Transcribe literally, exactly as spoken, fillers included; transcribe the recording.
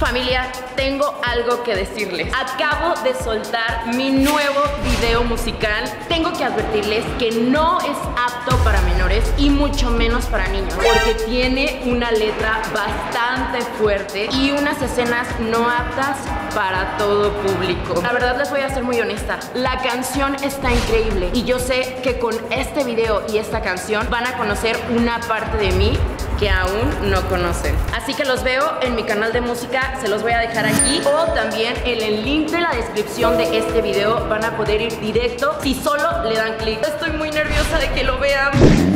Familia, tengo algo que decirles. Acabo de soltar mi nuevo video musical. Tengo que advertirles que no es apto para menores y mucho menos para niños, porque tiene una letra bastante fuerte y unas escenas no aptas para todo público. La verdad, les voy a ser muy honesta, la canción está increíble y yo sé que con este video y esta canción van a conocer una parte de mí que aún no conocen. Así que los veo en mi canal de música, se los voy a dejar aquí, o también en el link de la descripción de este video van a poder ir directo si solo le dan clic. Estoy muy nerviosa de que lo vean.